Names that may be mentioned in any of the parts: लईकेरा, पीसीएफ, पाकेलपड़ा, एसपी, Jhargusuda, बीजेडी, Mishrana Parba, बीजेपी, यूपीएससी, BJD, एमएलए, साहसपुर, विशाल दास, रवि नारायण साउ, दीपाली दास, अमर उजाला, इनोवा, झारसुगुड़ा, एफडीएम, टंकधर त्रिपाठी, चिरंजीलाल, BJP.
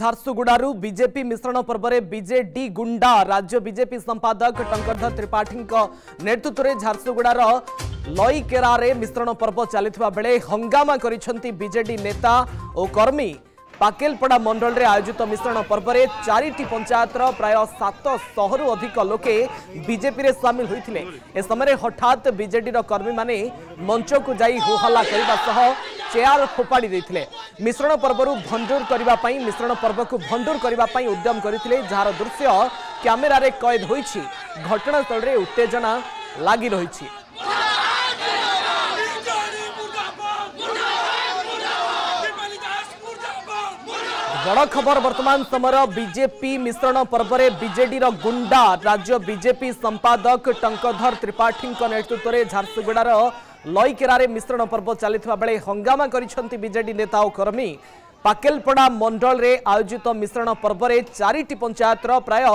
झारसुगुड़ारू बीजेपी मिश्रण पर्वरे बीजेडी गुंडा राज्य बीजेपी संपादक टंकरधर त्रिपाठी नेतृत्व में झारसुगुड़ार लईकेरारे मिश्रण पर्व चलता बेले हंगामा करिसेंती बीजेडी नेता और कर्मी। पाकेलपड़ा मंडल में आयोजित मिश्रण पर्व में चारिटी पंचायतर प्राय 700 अधिक लोके बीजेपी रे सामिल होते। ए समय हठात बीजेडी कर्मी माने मंच को जाई होहल्ला चेयर फोपाड़ी देते। मिश्रण पर्वरु भंडूर करने मिश्रण पर्व को भंडूर करने उद्यम करते जार दृश्य कैमेरारे कैद हो घटनास्थल में उत्तेजना लगी रही। बड़ खबर वर्तमान समय बीजेपी मिश्रण पर्व में बीजेडी गुंडा राज्य बीजेपी संपादक टंकरधर त्रिपाठी नेतृत्व में झारसुगुड़ार लईकेरारे मिश्रण पर्व चलता बेले हंगामा करिसेंती बीजेडी नेता और कर्मी। पाकेलपड़ा मंडल में आयोजित मिश्रण पर्व में चारिटी पंचायतर प्राय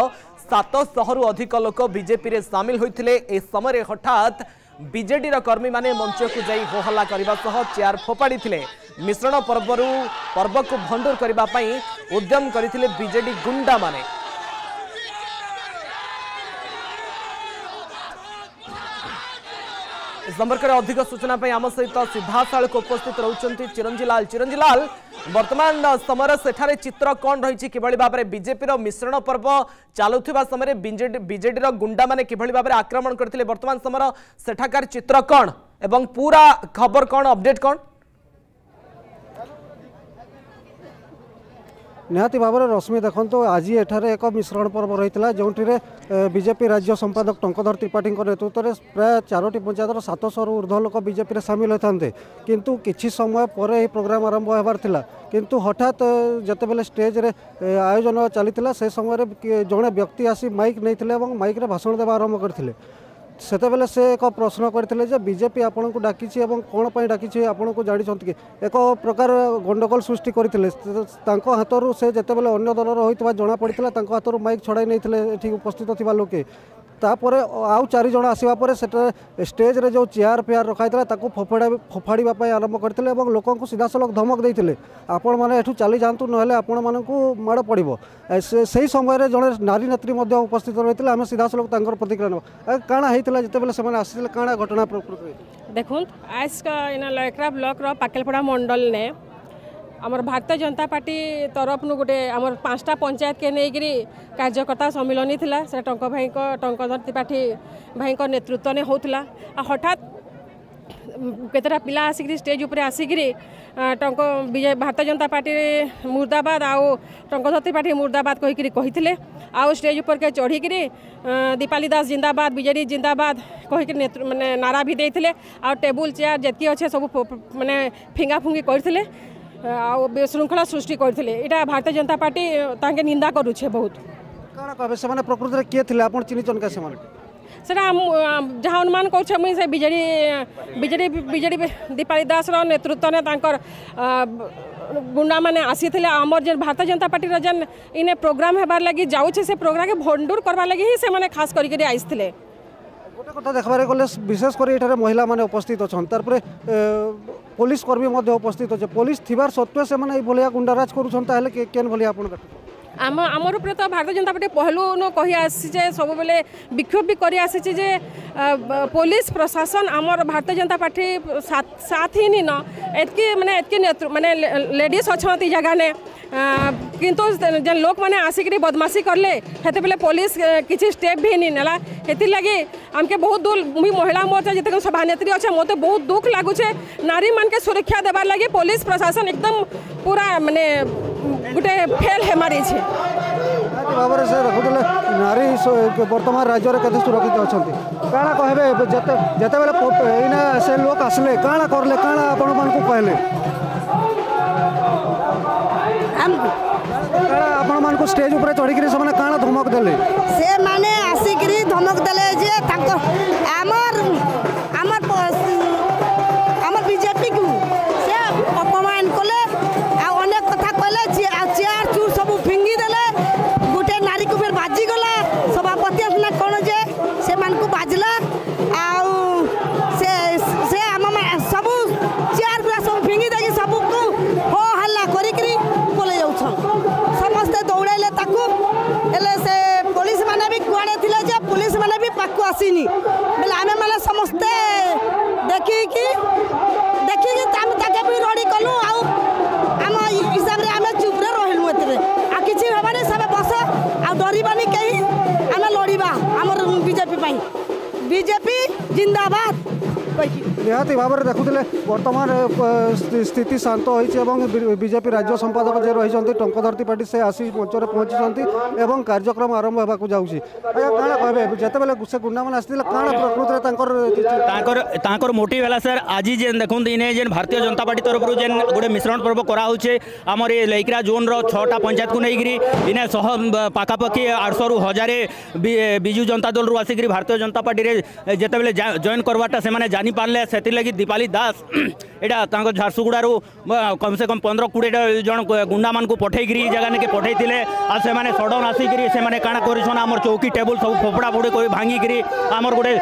700 अधिक लोक बीजेपी रे सामिल होते। ए समय हठात बीजेडी कर्मी माने मंच को जाई होहल्ला चेयर फोपाड़ी थे। मिश्रण पर्व को भंडूर करने उद्यम करथिले बीजेडी गुंडा माने। इस संपर्क में अधिक सूचना आम सहित सीधासाल को उपस्थित रहउचंती चिरंजीलाल। चिरंजीलाल, वर्तमान समय सेठारे चित्र कौन रही, किभली भाव में बीजेपी रो मिश्रण पर्व चलुवा समय बीजेडी रो गुंडा माने किभली भाव में आक्रमण करथिले, वर्तमान समय सेठाकार चित्र कौन एवं पूरा खबर कौन, अपडेट कौन? निहाती भाव में रश्मि देखो, आज एठार एक मिश्रण पर्व रही जोटे बीजेपी राज्य संपादक टंकधर त्रिपाठी नेतृत्व में प्राय 4टी पंचायतर 700 ऊर्ध्व लोक बीजेपी में सामिल होते। किंतु किसी समय पर यह प्रोग्राम आरंभ होबार थिला, किंतु हठात जतेबेले स्टेज रे आयोजन चली से समय जड़े व्यक्ति आसी माइक नहीं माइक रे भाषण देवा आरंभ करथिले। सेतेबेले से एक प्रश्न करते बीजेपी आपण को डाकी कौन पर डाकी आपण को जानते कि एक प्रकार गंडगोल सृष्टि करते। हाथों से जितेबले अन्य दलर होता जना पड़ता हाथ माइक छड़ाई नहीं उपस्थित थी लोके आउ चारिज आसवापर से स्टेज रे जो चेयर फेयर रखाई ताकू फोफाड़ापी आरंभ करते और लोक सीधा सलख धमक देते आपण मैंने एठू चली जातु ना आपण मानक माड़ पड़ो। से समय जड़े नारी नेत्री उपस्थित रही है। आम सीधा सलख प्रतिक्रिया ना काणा होता जितेबले आसते काणा घटना देखु। आज इन लयकेरा ब्लक पाकेलपड़ा मंडल ने आमर भारतीय जनता पार्टी तरफ नु गोटे आमर 5टा पंचायत के नहीं कार्यकर्ता सम्मिलन थिला से टंकधर त्रिपाठी भाई नेतृत्व ने होता। हठात केतेटा पिला आसिक स्टेज उपर आसिक टंक भारतीय जनता पार्टी मुर्दाबाद आउ टंकधर त्रिपाठी मुर्दाबाद कहीकिले आउ स्टेज उपर के चढ़ी दीपाली दास जिंदाबाद बीजेडी जिंदाबाद कहीकि माने नारा भी देते आ टेबुल चेयर जतकी अच्छे सब माने फिंगा फुंगी करथिले आ बेशृंखला सृष्टि करथिले। एटा भारतीय जनता पार्टी तांके निंदा करूछे बहुत। काना कहबे से माने प्रकृति रे के थिले आपण चिनी चनका से माने सेटा हम जहां अनुमान करूछे मुई से बीजेडी दीपाली दास रो नेतृत्व ने तांकर गुंडा माने आसीथिले। हमर जे भारतीय जनता पार्टी रो जन इने प्रोग्राम हेबार लागि जाउछे से प्रोग्राम के भंडूर करबा लागि ही से माने खास करिके आइसथिले। गोटे कथा देखबार गले विशेषकर एठारे महिला माने उपस्थित अछन, तारपरे पुलिस कर्मी मध्य उपस्थित अच्छे। पुलिस थिबार सत्वे से माने भलिया गुंडाराज करूछन, ताहले केन भलिया आपण आम आमर उपरे तो भारतीय जनता पार्टी पहलू न कही आसी जे सब बेले विक्षोभ भी करी आसी जे पुलिस प्रशासन आमर भारतीय जनता पार्टी साथ ही नीन एतकी माने माने लेडीज अच्छी जगह ने किंतु जन लोक मैंने आसिक बदमाशी करले हेते बेले पुलिस किसी स्टेप भी नहीं नेला। लगे हमके बहुत दूर मुई महिला मोर्चा जितने सभानेत्री अच्छे मत बहुत दुख लगुचे। नारी मान के सुरक्षा देवार लगे पुलिस प्रशासन एकदम पूरा माने गोटे फेल है मारी छे। बाबरे से रखुले नारी वर्तमान राज्य में कते सुरक्षित अच्छा काणा कहबे जते बेले एना से लोक आसले काणा करले काणा आपण मन को कहले को स्टेज ऊपर चढ़ी काना धमक देले से माने आसिक धमक देले जे आमर आमर आमर बीजेपी को से अपमान कले आ अनेक कथा कहले चेयर चूर सब फिंगी देले। गोटे नारी को फिर बाजी गला सभापति अपना कोन जे से मान को बाजला आ से हम सब चेयर पूरा सब फिंगी दे सब को हो हल्ला करी पले जाउछन। पुलिस माने भी कुआड़े थे, पुलिस माने भी पाक आसनी बोले आम मैंने समस्ते देखिकी भी रड़ी कलु आम हिसाब से आम चुप्रे रही आ कि हमारे सब बस आ डरबानी कहीं आम लड़वा आम बीजेपी बीजेपी जिंदाबाद निहाती भाव में देखुले वर्तमान स्थिति शांत होती बीजेपी राज्य संपादक जे रही टंकधरती पार्टी से आसी मंच में पहुंची एवं कार्यक्रम आरंभ होगा जाऊँगी क्या कह जो से गुंडाम आसते क्या प्रकृति मोटिव है सर आज जेन देखते इन्हें जेन भारतीय जनता पार्टी तरफ जेन गोटे मिश्रण पर्व कराचे आमर ये लैकरा जोन रहा पंचायत को लेकिन इन्हें शह पाखापाखि 800 हजार विजु जनता दल रु आसिक भारतीय जनता पार्टी जितेबाला जॉइन करवाटा से पार्ले से दीपाली दास एटा झारसुगुड़ा कम से कम 15-20 जन गुंडा मानू पठेक जगह निके पठे आ से सडन आसिकी से काण कर चौकी टेबुल सब फोपड़ा फोपड़ी भांगिकी आमर गोटे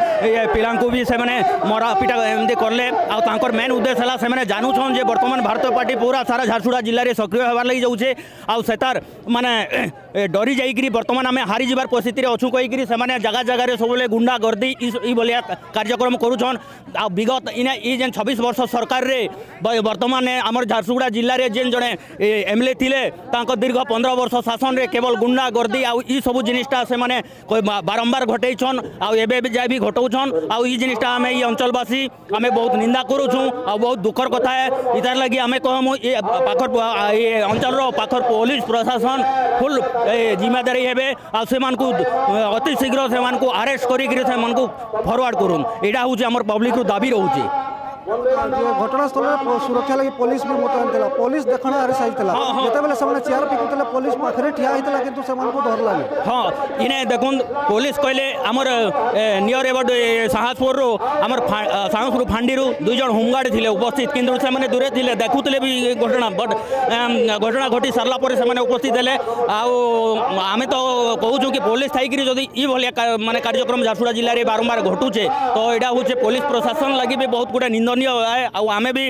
पिला भी से मरा पिटा एमती कले आर मेन उद्देश्य है से जानून जे बर्तमान भारतीय पार्टी पूरा सारा झारसुगुड़ा जिले में सक्रिय होवार लगी जाऊे आतार मानने डरी जाकि बर्तमान आम हारी जबार परिस्थिति अच्छू कहीकि जगह जगह सब गुंडा गर्दी ये कार्यक्रम करुन आ विगत इन ये 26 वर्ष सरकार रे बर्तमान आम झारसुगुड़ा जिले में जेन जड़े एमएलए थिले दीर्घ 15 वर्ष शासन रे केवल गुंडा गर्दी आई सब जिनिसटा से माने बारंबार घटेछन एबे जाय भी घटाउछन आई जिनिसटा आम ये अंचलवासी आम बहुत निंदा करूछू आ बहुत दुखर कथा है इतार लगी आम कहमु ये पाखर ये अंचल रो पाखर पुलिस प्रशासन फुल जिम्मेदारी हेबे आ से मानकू अति शीघ्र से मानकू अरेस्ट करी के से मानकू फॉरवर्ड करूम एडा होउची हमर पब्लिक दाबी रहुची घटनास्थल सुरक्षा लगी पुलिस भी मोतायन थी पुलिस देखना आर साइज था जिते चेयर पिकुले पुलिस पाखे ठिया होता कि धरला हाँ इन्हें देख पुलिस कहले आमर नियर एबड साहसपुर आमर साहसपुर फांडी दुई जन होमगार्ड थे उपस्थित किंतु से दूरे थे देखुले भी घटना बट घटना घटी साराप उपस्थित है आमे तो कहूँ कि पुलिस थी जदि यह मानने कार्यक्रम झारसुगुड़ा जिले में बारंबार घटुचे तो यहाँ हूँ पुलिस प्रशासन लगी भी बहुत गोटे निंद आमे भी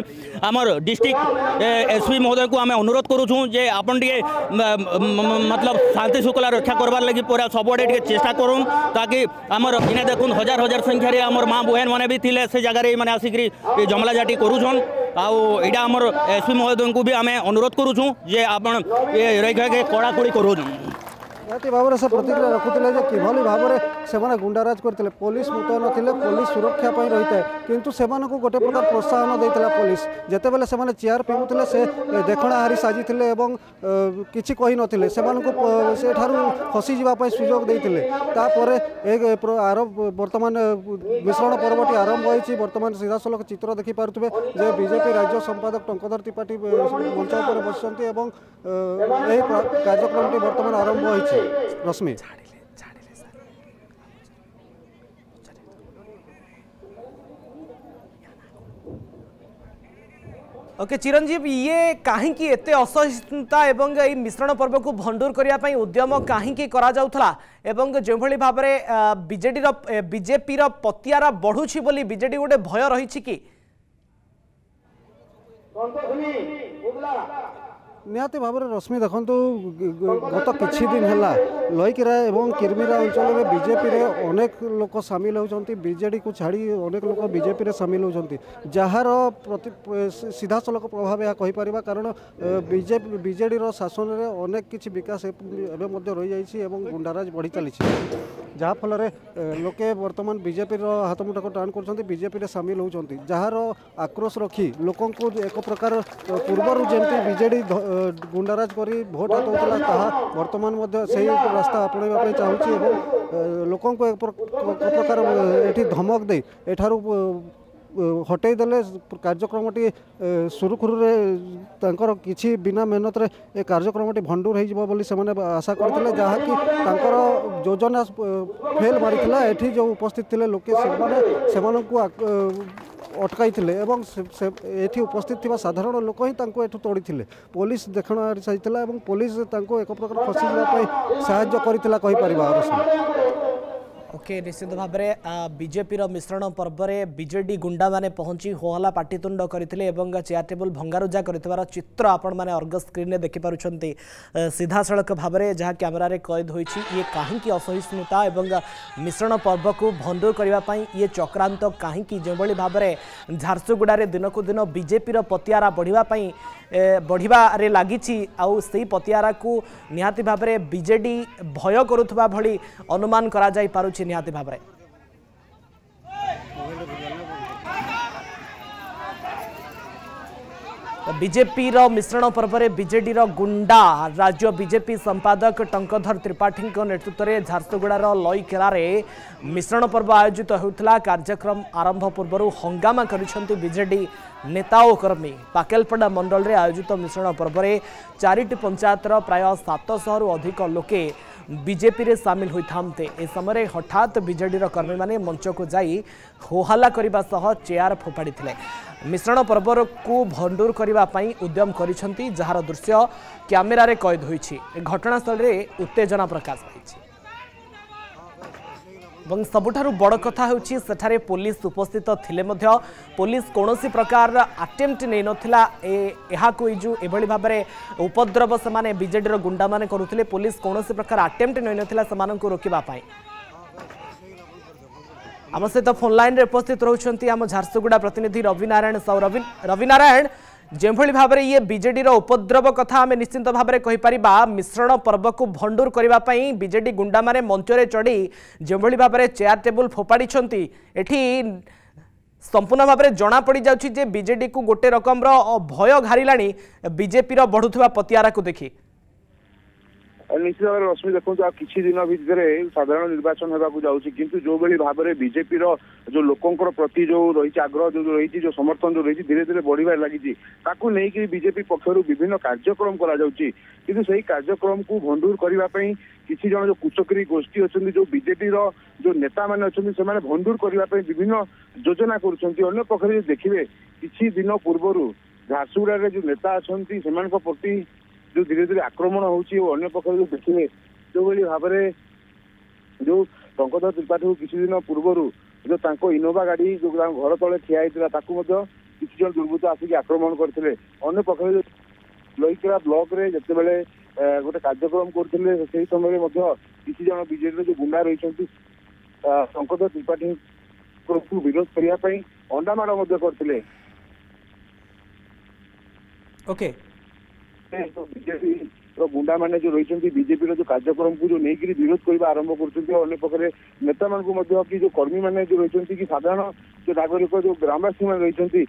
आमर डिस्ट्रिक्ट एसपी महोदय को आमे अनुरोध करूँ जे आपन टे मतलब शांति श्रृंखला रक्षा करवार लगी पूरा सबुआडे चेष्टा करूँ ताकि आमर इन्हें देखूँ हजार हजार संख्यार आमर माँ बहन मैंने भी थे से जगार मैंने आसिक जमला जाटी करुन आईटा आमर एसपी महोदय को भी आम अनुरोध करूँ जे आप कड़ाकड़ी करूँ निहाती भाव में से प्रतिक्रिया रखुते कि किभली भाव में से गुंडाराज करते पुलिस मुतयन थे पुलिस सुरक्षा पर रही है किंतु से गोटे प्रकार प्रोत्साहन देता पुलिस जितेबाला से चेयर पिंगुले से देखना हारी साजी थे किसी कही नथिले से खसी जावाई सुजोग देते तापर एक आरंभ बर्तमान मिश्रण पर्वटी आरंभ होती बर्तमान सीधासलख चित्र देखिपे जे बीजेपी राज्य संपादक टंकधर त्रिपाठी मंच पर बसंती कार्यक्रम बर्तमान आरंभ होती रश्मि ओके चिरंजीव ये कहीं एत असहिष्णुता एवं ये मिश्रण पर्व को भंडूर करने उद्यम कहीं करा जाउथला एवं जो भाव में बीजेपी रो पतियारा बढ़ुची बोली बीजेडी गोटे भय रही कि निहाती भाव में रश्मि देखु गत किछि दिन है लईकेरा एवं किरमिरा अंचल में बीजेपी रे अनेक लोक सामिल होती बीजेडी को छाड़ी अनेक लोक बीजेपी रे सामिल होती जार प्रति सीधासलख प्रभाव यह कहीपर कारण बीजेपी बीजेडी रो शासन रे अनेक किछि विकास एवं रही जाइए गुंडाराज बढ़ी चली जाफल लोके बर्तमान बीजेपी रो हाथ मुठाक टाण कर बीजेपी रे सामिल होती जार आक्रोश रखी लोक एक प्रकार पूर्वर जमी बीजेडी गुंडाराज करी भोट हाथला ताहा बर्तमान से रास्ता आपण चाहूँ लोक एक प्रकार ये धमक दे एठारू हटे देले कार्यक्रमटी सुरुखुरु किसी बिना मेहनत रे ए कार्यक्रमटी भंडूर हो आशा करते जहाँकि योजना फेल मारिथिला एठी जो उपस्थित थे लोके अटकाई थे उपस्थित थी साधारण लोक हिं तोड़ी पुलिस देखना साजिता और पुलिस एक प्रकार फसी जावाई साहय कर ओके निश्चित भाव में बीजेपी मिश्रण पर्व में बीजेडी गुंडा माने पहुंची होहला पाटितुंड करते चेयर टेबुल भंगारुजा कर चित्र आपग स्क्रीन देखिपुंट सीधा सड़क भाव में जहाँ क्यमेर कैद हो कहीं असहिष्णुता और मिश्रण पर्व को भंडूर करने ये चक्रांत कहीं जो भाव में झारसुगुड़ा दिनकू दिन बीजेपी पतियारा बढ़ार लगी आई पतियारा को निहाती भाव में बीजेडी भय करुवा भली अनुमान करा जाई पारुछि निहाती भाव में बीजेपी रो मिश्रण पर्व में बीजेडी रो गुंडा राज्य बीजेपी संपादक टंकधर त्रिपाठी नेतृत्व में झारसुगुड़ा लईकेरार मिश्रण पर्व आयोजित होता। कार्यक्रम आरंभ पूर्व हंगामा बीजेडी नेता और कर्मी पाकेलपड़ा मंडल में आयोजित मिश्रण पर्व में चारिटी पंचायत प्राय 700 रु अधिक लोके बीजेपी रे सामिल होते। इस समय हठात बीजेडी कर्मी माने मंच को जाई होहला करने सह चेयर फोपाड़ी मिश्रण पर्व को भंडूर करने उद्यम करिसेंती जार दृश्य कैमेरा कैद होईछि। घटनास्थल रे उत्तेजना प्रकाश पाई और सबुठारु बड़ कथा होछि सेठारे पुलिस उपस्थित थिले मध्य पुलिस कोनोसी प्रकार अटेम्प्ट नै नथिला। एहा कोइ जो एभली भाव में उपद्रव से बीजेडी रो गुंडा माने करुथिले पुलिस कोनोसी प्रकार अटेम्प्ट नै नथिला समानंकु रोकिबा पाई। आम सहित फोन लाइन रे उपस्थित रहउछंती आम झारसुगुड़ा प्रतिनिधि रवि नारायण साउ। रवि नारायण जेभली भाव में ये बीजेडी रो उपद्रव कथा आम निश्चिंत भाव में कहीपरिया मिश्रण पर्व को भंडूर करने बीजेडी गुंडा माने मंच चढ़ी जेभली भाव में चेयर टेबुल फोपाड़ी एठी संपूर्ण भाव में जना पड़ जाउछि बीजेडी को गोटे रकम भय घारिलाणी बीजेपी रो बढ़ुवा पतियारा को देखी। निश्चित भाव में रश्मि देखो आ किसी दिन भितर साधारण निर्वाचन होगा जाऊँगी किंतु जो बड़ी भाव में बीजेपी जो लोकंर प्रति जो रही आग्रह जो रही जो समर्थन जो रही धीरे धीरे बढ़िया लगी नहीं बीजेपी पक्षर विभिन्न कार्यक्रम करा सही कार्यक्रम को भंडूर करने किसी जन जो कुचक्री गोष्ठी अच्छा जो बीजेपी जो नेता मैंने अच्छा से भंडूर करने विभिन्न योजना कर पक्षे देखिए किसी दिन पूर्वर झारसुगुड़ा जो नेता अच्छा से प्रति जो धीरे धीरे आक्रमण होची और अन्य पक्ष जो देखिए जो भाई भाव में जो टंकधर त्रिपाठी किसी दिन पूर्वर जो तांको इनोवा गाड़ी जो घर तले ठिया होता किसी जन दुर्बृत्त आसिक आक्रमण करते अन्न पक्ष लईकेरा ब्लॉक रे जिते बेले गोटे कार्यक्रम करते से समय किसी जन बीजेडी जो गुंडा रही टंकधर त्रिपाठी को विरोध करने अंडामाड़ करते बीजेपी गुंडा माने जो रही बीजेपी जो कार्यक्रम को जो नहीं विरोध करने आरंभ कर नेता मानू जो कर्मी माने जो रही साधारण जो नागरिक जो ग्रामवासी मैंने रही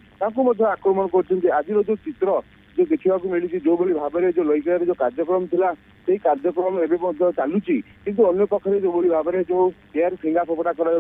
आक्रमण कर आज जो चित्र जो देखा मिली जो भाई भाव में जो लईकेरा जो कार्यक्रम था से कार्यक्रम एवं चलुची कितु अगर पक्षे जो भाई भाव में जो चेयर फिंगा फोपड़ा कर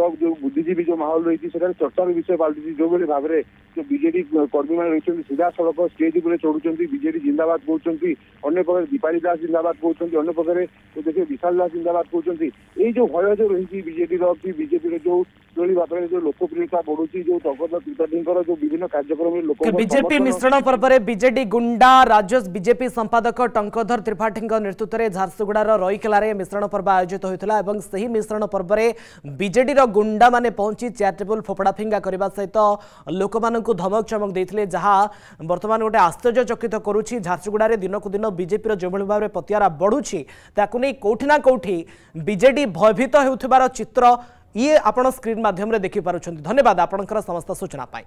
जो बुद्धिजीवी जो माहौल रही चर्चार विषय पाल्टी जो भाई भाव में जो बीजेडी कर्मी मैंने रही सीधा सड़क स्टेज उपर चढ़ुंट बीजेडी जिंदाबाद कहते अन्न पक्ष दीपाली दास जिंदाबाद कहते अन्न पक्ष देखिए विशाल दास जिंदाबाद कहते ये जो भय जो रही बीजेडी कि बीजेपी जो भाव में जो लोकप्रियता बढ़ुची जो टंकधर त्रिपाठी जो विभिन्न कार्यक्रम बीजेपी मिश्रण पर्व में बीजेडी गुंडा राज्य बीजेपी संपादक टंकधर त्रिपाठी नेतृत्व में झारसुगुड़ा रईकेलार मिश्रण पर्व आयोजित होता और से ही मिश्रण पर्व में बीजेडी गुंडा माने पहुंची चेयर टेबुल फोपड़ा फिंगा करने सहित लोक मानू धमक चमक देते जहां बर्तमान गोटे आश्चर्यचकित करुच्ची। झारसुगुड़ा दिनक दिन बीजेपी जो भाव में पतियारा बढ़ुची ताकूनी कौटिना कौटि बीजेडी भयभीत होउथिबार चित्र ये आपण स्क्रीन माध्यम देखिपुं। धन्यवाद आपणकर समस्त सूचना पाई।